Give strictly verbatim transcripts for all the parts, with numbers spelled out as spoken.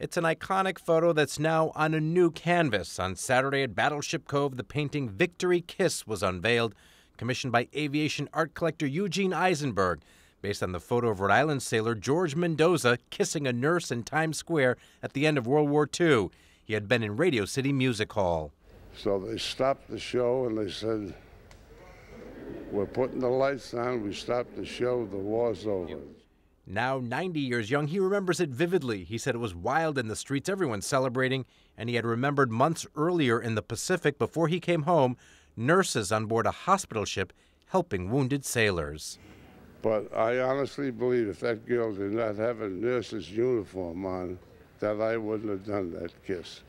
It's an iconic photo that's now on a new canvas. On Saturday at Battleship Cove, the painting Victory Kiss was unveiled, commissioned by aviation art collector Eugene Eisenberg, based on the photo of Rhode Island sailor George Mendonsa kissing a nurse in Times Square at the end of World War Two. He had been in Radio City Music Hall. So they stopped the show and they said, "We're putting the lights on, we stopped the show, the war's over." Now ninety years young, he remembers it vividly. He said it was wild in the streets, everyone celebrating, and he had remembered months earlier in the Pacific, before he came home, nurses on board a hospital ship helping wounded sailors. But I honestly believe if that girl did not have a nurse's uniform on, that I wouldn't have done that kiss.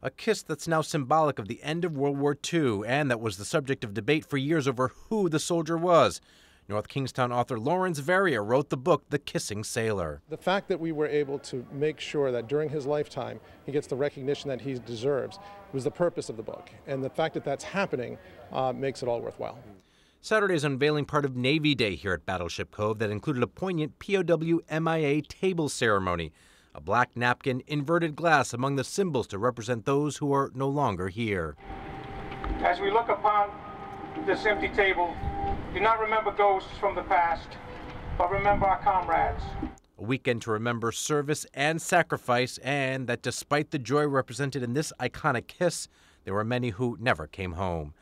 A kiss that's now symbolic of the end of World War Two and that was the subject of debate for years over who the soldier was. North Kingstown author Lawrence Varia wrote the book, The Kissing Sailor. The fact that we were able to make sure that during his lifetime he gets the recognition that he deserves was the purpose of the book. And the fact that that's happening uh, makes it all worthwhile. Saturday is unveiling part of Navy Day here at Battleship Cove that included a poignant P O W M I A table ceremony. A black napkin, inverted glass among the symbols to represent those who are no longer here. As we look upon this empty table, do not remember ghosts from the past, but remember our comrades. A weekend to remember service and sacrifice, and that despite the joy represented in this iconic kiss, there were many who never came home.